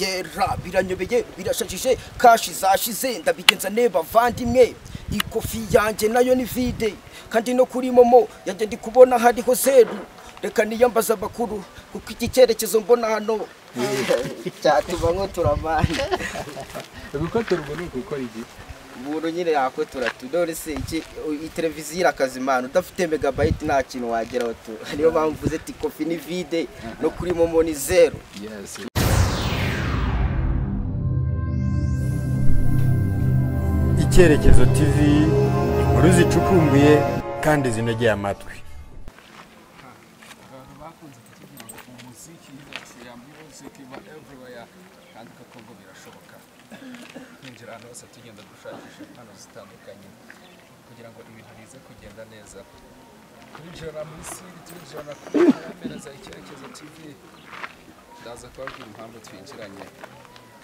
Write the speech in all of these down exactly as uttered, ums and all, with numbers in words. Gera biranyobeye birashajije kashi zashize ndabigenza neba vandimwe ikofi yanjye nayo ni vide kandi no kuri momo yanjye ndi kubona hari hoseru reka niyambaza bakuru kuko iki cyerekezo mbona hano cyatubango turamana biko turubone gukora iki buru nyine yako turatudore se iki televiziyo akazimana udafite megabyte nta kintu wagera wato niyo bamvuze ati kofi ni vide no kuri momo ni zero yes Icyerekezo T V inkuru zicukumbuye kandi zinogeye amatwi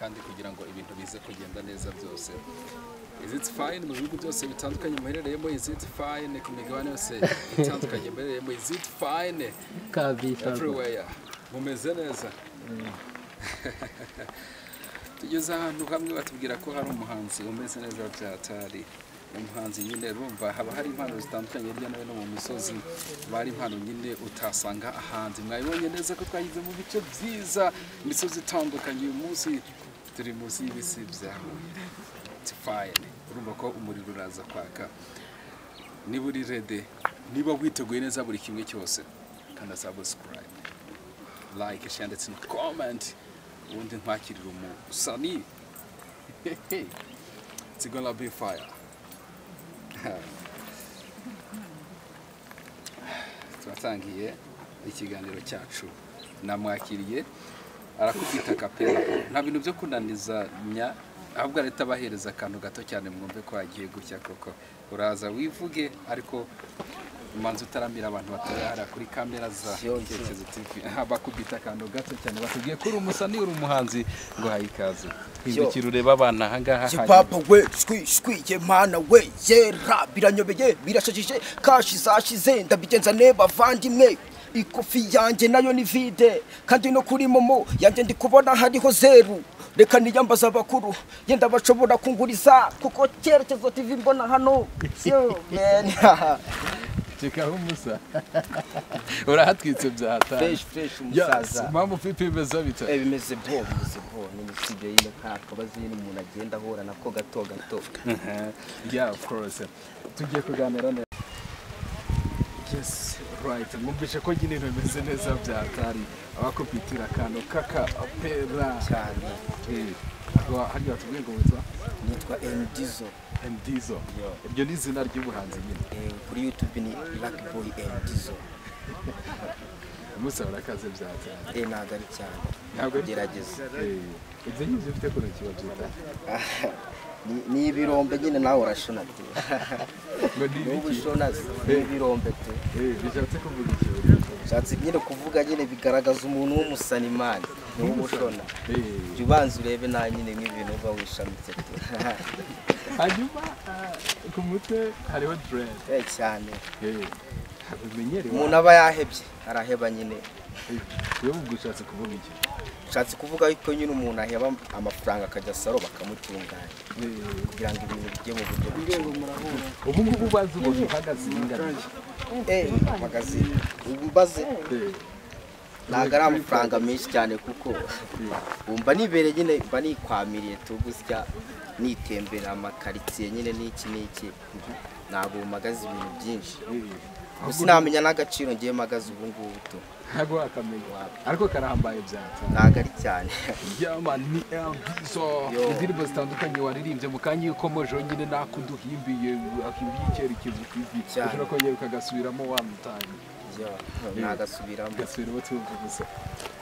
kandi kugira ngo ibintu bize kugenda neza byose is it fine mu bihugu byose bitandukanye muherereyemo is it fine ku migabane yose bitandukanye muherereyemo is it fine kabisa everywhere mumeze neza tugeze ahantu hamwe batubwira ko hari umuhanzi umeze neza byatari umuhanzi nyine rumva haba hari impano zitandukanye hirya no hino mu misozi bari impano nyine utasanga ahanzi mwabibonye neza ko twagize mu bice byiza imisozi itandukanye uyu munsi turi munsi y'ibisi bya fine urumva ko umuriro uraza kwaka niba uri rede niba witeguye neza buri kimwe cyose kanda subscribe like share ndetse na comment ubundi ntwakirira umusani it's gonna be fire twatangiye ikiganiro cyacu namwakiriye arakufita kapela nta bintu byo kunanizanya ahubwo leta bahereza akantu gato cyane mwumve ko agiye gucya koko uraza wivuge ariko manzi utaramira abantu batarara kuri kamera za Icyerekezo T V bakubita akantu gato cyane batugiye kuri umusani uri umuhanzi ngo hayikaze Kirureba abana ahangaha Papa we squeeze mana we yera biranyobeye birashajije kashi zashize ndabigenza neba vandimwe ikofi yanjye nayo ni vide kandi no kuri momo yanjye ndi kubona hariho zero reka niyambaza bakuru yenda bashobora kunguriza kuko Icyerekezo T V mbona hano yo man Cheka umusa urahatwitse byata fresh fresh umusaza mama pipi beza bita eh bimeze bwo bimeze bwo n'umusije yino kako bazine umuntu agenda ahora nako gato gato yeah of course tugiye kuganira neza yes right mumbishe ko gine bimeze neza byatari abakopitira kano kaka apera cyane eh ngo hajya tubwiye ngo witwa nitwa Mdizo Mdizo ibyo ni izina ry'ubuhanzi nyine kuri YouTube ni Black Boy Mdizo musa urakaze byatse eh nagari cyane ntabwo gerageza eh ibyo nyine ufite ko n'ikiba byita ni ibirombe nyine nawe urashona ati ngo ushona ibirombe te eh bishatse kuvuga ikintu bishatse nyine kuvuga nyine bigaragaza umuntu w'umusanimani no mushona eh ubanza urebe na nyine nk'ibintu uba wishamitse Hanyuma ku mutwe hariho dread eh cyane eh habimenyere umuntu aba yahebye araheba nyine yo gushatse kuvuga iki ushatse kuvuga yuko nyine umuntu aheba amafaranga akajya saro bakamutunganya kugira ngo ibintu bijye mu buryo bw'ingengo murahura ubu ngubu bazi umuntu uhagaze ingana eh magazine ubu bazi nagara amafaranga menshi cyane kuko umba nibere nyine mba nikwamiriye tugusya nitembera amakaritsiye nyine n'iki n'iki nabo magazi ibintu byinshi usinamenya n'agaciro ngiye magazi ubu ngubu to ntago akamenya ariko karahambaye byatse nagari cyane yama ni Mdizo iziribo zitandukanye waririmbye mu kanyi uko mojo nyine nakuduhimbiye akimbiye Icyerekezo T V cyane ko nyeruka gasubiramo wa mutanye nagasubiramo gasubiramo tuvugusa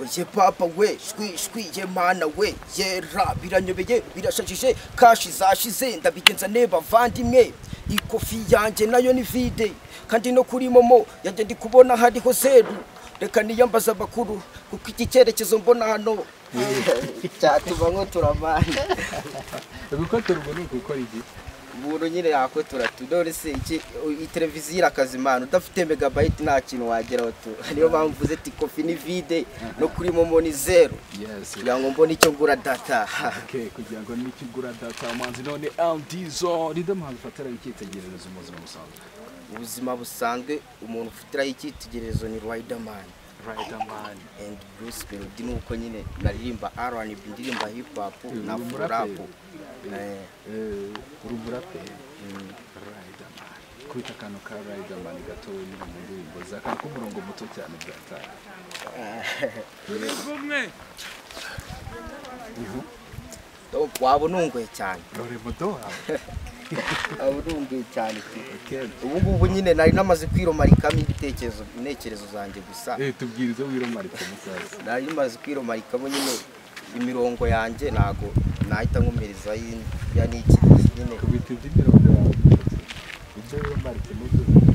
Oye papa we squeeze squeeze mana we yera biranyobeye birashajije kashi zashize ndabigenza neba vandimwe ikofi yanjye nayo ni vide kandi no kuri momo yanjye ndi kubona hari hoseru reka niyambaza bakuru kuko iki cyerekezo mbona hano cyatubango turamana biko turubone gukora iki Buronyine yakotura tudore se iki iteleviziyo irakazimana udafite megabyte nta kintu wagera wato niyo bamvuze ati kofi ni vide no kuri momo ni zero kugira ngo mbone icyo ngura data okay kugira ngo n'iki ngura data manzi none L D zo ridamanzi fatara ikitegererezo muzima musanzwe ubuzima busanzwe umuntu ufitira ikitegererezo ni Riderman Riderman and Bruce Melody nuko nyine naririmba R and B ndirimba hip hop na rap eh urubura pe Riderman kwita kano ka Riderman gato ni murimbo zaka ku murongo muto cyane byata uri gumwe to kwabona ungwe cyane rore muto abudungi cyane okay ubu ngubu nyine nari namaze kwiromarika imitekerezo intekerezo zanjye gusa eh tubwirize wiromarika musaza nari namaze kwiromarika mo nyine imirongo yanjye nago nahita nkomereza ya niki nyine kubitije imirongo ibyo wiromarika muto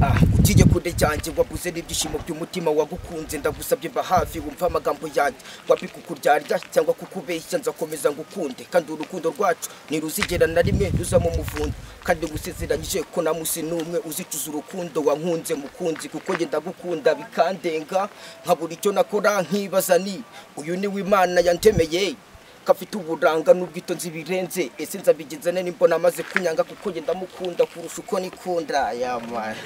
ah ukije kude cyanje gwabuze n'ibyishimo by'umutima wagukunze ndagusabye ba hafi wumva amagambo yanjye wapi kukuryarya cyangwa kukubeshya nzakomeza ngukunde kandi urukundo rwacu ni ruzigera na rimwe ruza mu muvundo kandi gusezeranyije ko namusi numwe uzicuza urukundo wankunze mukunzi kuko nge ndagukunda bikandenga nkabura icyo nakora nkibaza ni uyu ni w'Imana yantemeye kafite uburanga n'ubwitonzi birenze ese nzabigenza nane imbona amaze kunyanga kuko nge ndamukunda kurusha uko nikunda ya mwana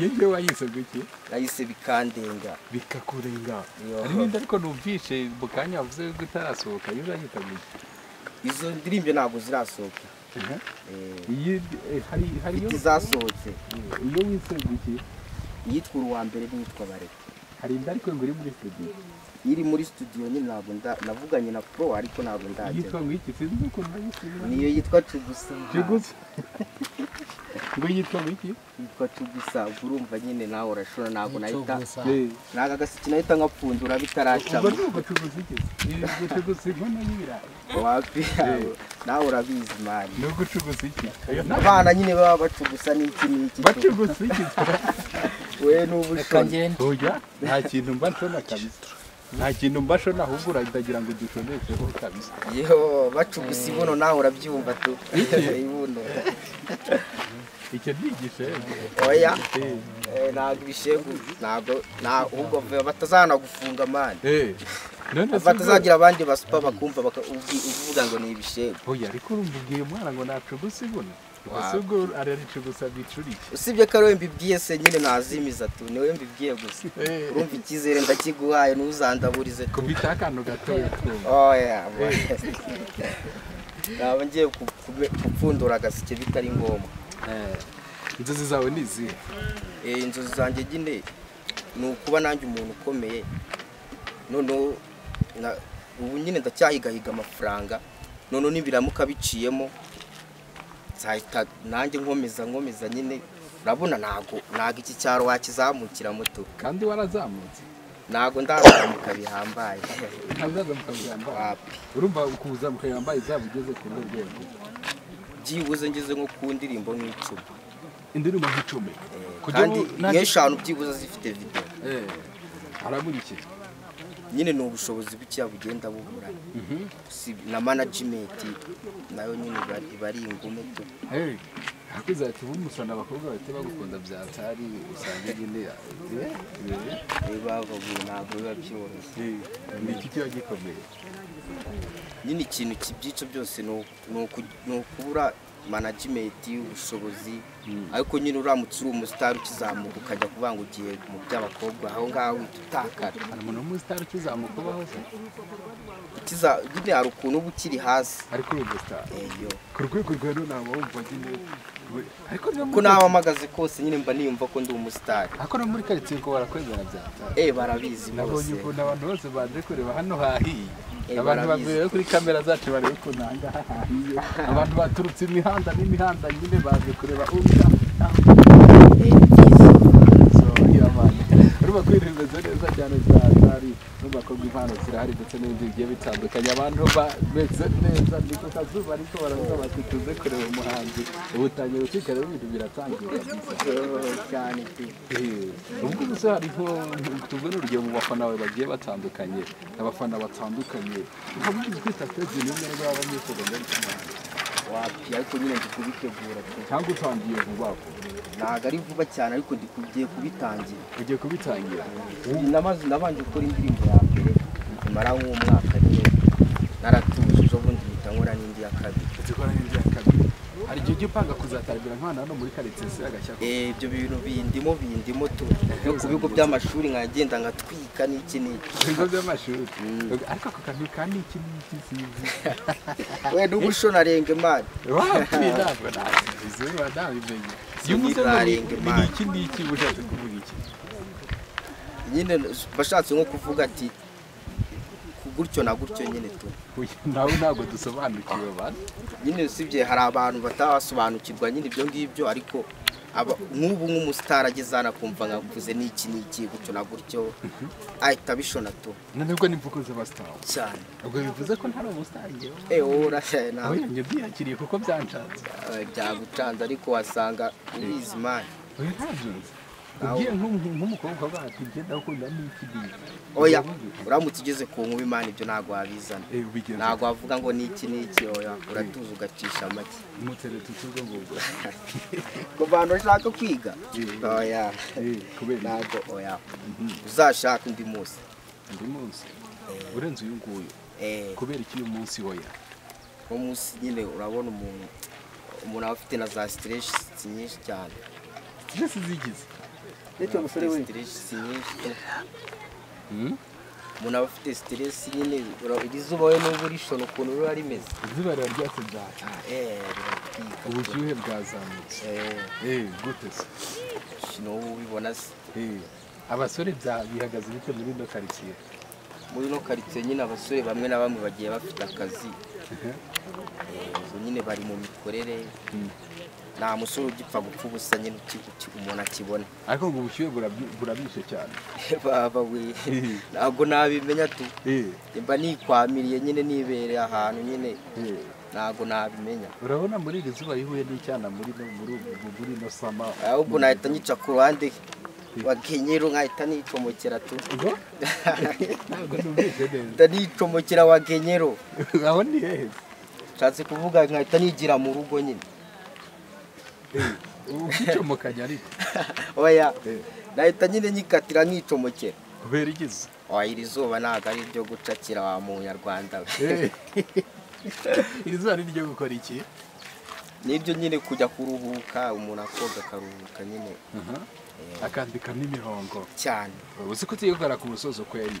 yende wayise biki nayise bikandenga bikakurenga ariko ndariko numvishe bukanya avuze gutarasohoka yurahita biki izo ndirimbe ntabwo zirasohoka eh hari hari yo zasohotse iyo wise biki yitwa uwa mbere n'itwa bareke hari ndariko nguri muri studio iri muri studio ni ntabwo ndavuganye na pro ariko ntabwo ndaje yitwa ngiki sinzi ko ndayisubira niyo yitwa Tugusa Tugusa ngo yitwa ngiki yitwa Tugusa urumva nyine nawe urashora ntabwo nahita naga gasiki nahita ngapfundura bitaracha ngo Tugusa iki ni Tugusa ngona yira wapi nawe urabizi mari no gucugusa iki abana nyine baba bacugusa n'iki n'iki bacugusa iki we n'ubushonge ujya nta kintu mba nshona kabisa nta kintu mbasho nahugura ndagira ngo dushonekeho kabisa yeho bacugusa ibono nawe urabyumva tu ibono icyo nigishe oya eh ntabwo bishegu ntabwo na ubwo batazana gufunga mane eh none batazagira abandi basupa bakumva bakavuga ngo ni ibishegu oya ariko urumva ugiye mwana ngo nacugusa ibono Asuguru araricugusa bicurike usibye kare we mbibwiye se nyine nazimiza tu niwe mbibwiye gusa urumva ikizere ndakiguhaye n'uzandaburize tu bitakano gatoya tu oya nabo ngiye kupfundura gasike bitari ngombwa eh inzozi zawe nizi eh inzozi zanjye nyine nukuba nanjye umuntu ukomeye none ubu nyine ndacyahigahiga amafaranga none nibiramuka biciyemo saita nanjye nkomeza nkomeza nyine urabona nago naga iki cyaro wakizamukira muto kandi warazamutse nago ndazamuka bihambaye ndazamuka bihambaye urumva ukuzamuka bihambaye zavugeze ku rwego byibuze ngeze nko ku ndirimbo nk'icumi indirimbo nk'icumi kandi n'eshanu byibuze zifite video eh aragurikije nyine no bushobozi bw'icya bugenda bubura na management nayo nyine bari ingume tu eh akuza ati bumusana abakobwa bati bagukunda byatari usanga nyine eh baba ntabwo babyoroshye ni kiti yagikomeye nyine ikintu kibyico byose no no kubura management ubushobozi ariko nyine uramutse uri umustar ukizamuka ukajya kubanga ugiye mu by'abakobwa aho ngaho utakara umuntu umustar ukizamuka baho se kiza gide ari ukuntu bukiri hasi ariko umustar eyo kurwego rwero nabo umva gine ariko kunabamagaze kose nyine mba niyumva ko ndi umustar ariko no muri quartier ko barakwezana byata eh barabizi nabonye ko abantu bose bande kureba hano hahiye abantu bavuye kuri kamera zacu bari kunanga abantu baturutse imihanda n'imihanda nyine baje kureba ubya so yabana urumva ko ibintu bimeze neza cyane cyane urumva ko impano zirahari ndetse n'ibindi bigiye bitandukanye abantu bameze neza niko kazuba ariko baravuga bati tuze kureba umuhanzi ubutangira ucikare ibintu biratangira cyane ubwo gusa ariko tuvuga n'urugero mu bafana bawe bagiye batandukanye abafana batandukanye ubundi kwita stage ni umwe baba bamwikogonga wapi ariko nyine ndikubitegura cyangwa utangiye vuba naga ari vuba cyane ariko ndikugiye kubitangira ugiye kubitangira namaze nabanje gukora indirimbo ya mbere mara nko umwaka nyine naratuje ubundi bitangora n'indi ya kabiri ikora n'indi ya kabiri hari gihe gipanga kuzatarabira nkana hano muri Karetesi agashyaka eh ibyo bintu bindimo bindimo to yo kubigo by'amashuri nkagenda ngatwika n'iki n'iki bigo by'amashuri ariko akakantu kandi iki n'iki sizi we dugushona renge mari wapi nabwo nazizeru adabimenye iki n'iki bushatse kuvuga iki nyine bashatse nko kuvuga ati gutyo na gutyo nyine tu nawe ntago dusobanukiwe bane nyine sibye hari abantu batabasobanukirwa nyine ibyo ngibyo ariko nk'ubu nk'umu star agezana kumva ngavuze n'iki n'iki gutyo na gutyo ahita bishona tu nanubwo nimvuko z'aba star cyane ubwo bivuze ko ntari umu star ngewe eh ora cyane nawe nyine byakiriye kuko byancanze byagucanze ariko wasanga bizimana oya ntabyunze ugiye nk'umukobwa bati genda ukunda n'iki oya uramutse ugeze ku nkuba imana ibyo ntago wabizana ntago wavuga ngo n'iki n'iki oya uratuza ugacisha amaki muteretse tuzo ngubwo ko bano ushaka kwiga oya ntago oya uzashaka undi munsi undi munsi urenze uyu nguyu kubera iki uyu munsi oya uyu munsi nyine urabona umuntu umuntu aba afite na za stress nyinshi cyane stress zigize Leto musore we stress nyinshi hmm muna afite stress nyine uragizuba we n'ubwo rishono kuno ruri ari meze izuba ryatse byaca eh ubushyuhe bwazamutse eh eh gutese sino ubibona eh abasore bya bihagaze bite muri no quartier muri no quartier nyine abasore bamwe na bamwe bagiye bafite akazi eh nyine bari mu mikorere na musoro gipfa gupfa ubusa nyine uti umuntu akibona ariko ngo ubushyuhe burabishe cyane baba we nago nabimenya tu imba nikwamiriye nyine nibere ahantu nyine nago nabimenya urabona muri iri zuba yihuye n'icyana muri muri muri no sama ahubwo nahita nyica ku ruhande wakenyero nkahita nitomokera tu nago numvise neza ndanitomokera wakenyero aho ni hehe cyatse kuvuga nkahita nigira mu rugo nyine ukichomokanya ariko oya nahita nyine nyikatira nkicomokera kubera igize oya iri zuba ntago ari ibyo gucakira wa munyarwanda iri zuba ni ryo gukora iki nibyo nyine kujya kuruhuka umuntu akoga akaruhuka nyine akandika n'imirongo cyane uzi ko tuyikora ku musozo kweri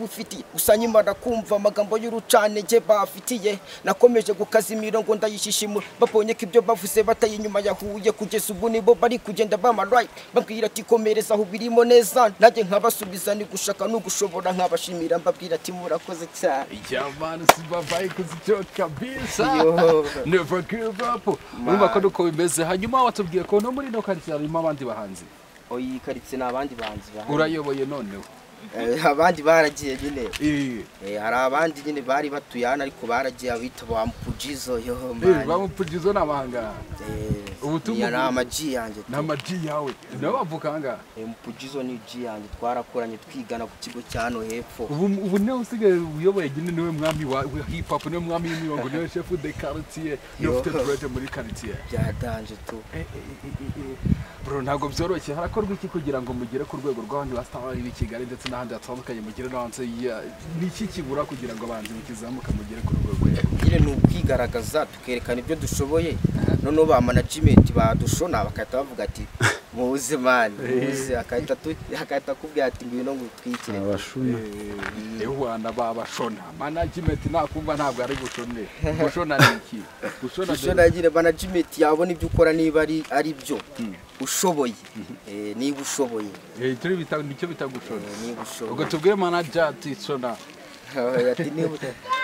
ufiti usanyimara kumva amagambo y'urucane nge bafitiye nakomeje gukazimira ngo ndayishishimura babonye ko ibyo bavuze bataye inyuma yahuye kugeza ubu nibo bari kugenda bama right bambwira ati komereza birimo neza najye nkabasubiza ni gushaka no gushobora nkabashimira mbabwira ati murakoze cyane icyamana sibabaye kuzicoka bisa never give up urumva ko uko bimeze hanyuma watubwiye ko no muri no quartier harimo abandi bahanzi oyi quartier n'abandi bahanzi urayoboye noneho abandi baragiye nyine eh hari abandi nyine bari batuyana ariko baragiye abita bampugizo yo mama bampugizo nabahanga eh ubutumwa na maji yanjye na maji yawe nabavuka hanga mpugizo ni ji yanjye twarakoranye twigana ku kigo cyano hepfo ubu ne usigaye uyoboye gine niwe mwami wa hip hop niwe mwami w'imirongo niwe chef de quartier n'ufite project muri quartier byatanje tu bro ntago byoroshye harakorwa iki kugira ngo mugire ku rwego rw'abandi bastawa iri Kigali ndetse n'ahandi hatandukanye mugire n'abanze n'iki kibura kugira ngo abanze mukizamuka mugire ku rwego rw'abandi nyine n'ukwigaragaza tukerekana ibyo dushoboye none ba management badushona bakahita bavuga ati muze man muze akahita akahita kubwira ati ngwino ngutwikire abashona ehwana babashona management nakumva ntabwo ari gushone gushona n'iki gushona gushona gire management yabona ibyo ukora niba ari ari byo ushoboye eh niba ushoboye eh turi bita nicyo bita gushona ubwo tubwire manager ati sona ati niba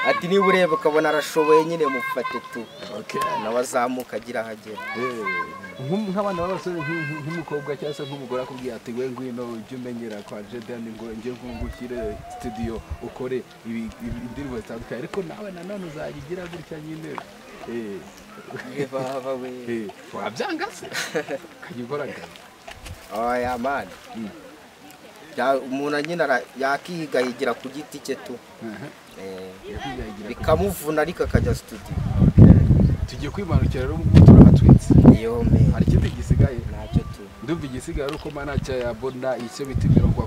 ati niba ureba kabona arashoboye nyine mufate tu okay nabazamuka agira hagera nk'abana babasore nk'umukobwa cyase nk'umugore akubwiye ati we ngwino ujye umenyera kwa Jaden ngo nje ngungukire studio ukore indirimbo zitandukanye ariko nawe nanone uzagira gutya nyine eh baba we eh wabyanga se kanyikoraga oya man ya umuntu nyina yakigayigira ku giti cye tu eh bikamuvuna ariko akajya studio tujye kwimanukira rero umutura atwitse iyo me ari cyo bigisigaye nacyo tu ndumva igisigaye ruko manacha ya bonda icyo bitimiro kwa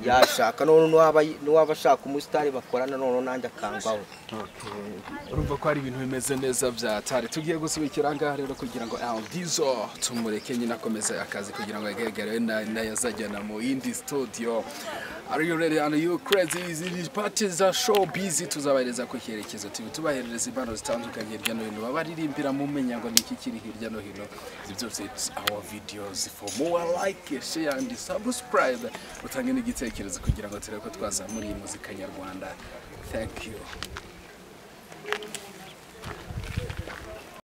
yashaka none n'abashaka umustari bakorana none nanjye akangwaho urumva ko ari ibintu bimeze neza byatari tugiye gusubikira ngaha rero kugira ngo Aldizo tumureke nyina akomeza akazi kugira ngo agegerwe na yazajyana mu indi studio. Are you ready? Are you crazy? These parties are so busy. Tuzabahereza ku cyerekezo tibi tubahereza impano zitandukanye hirya no hino babaririmbira mu menya ngo niki kiri hirya no hino byose our videos for more like share and subscribe utange n'igitekerezo kugira ngo tureke twazamura iyi muzika nyarwanda. Thank you.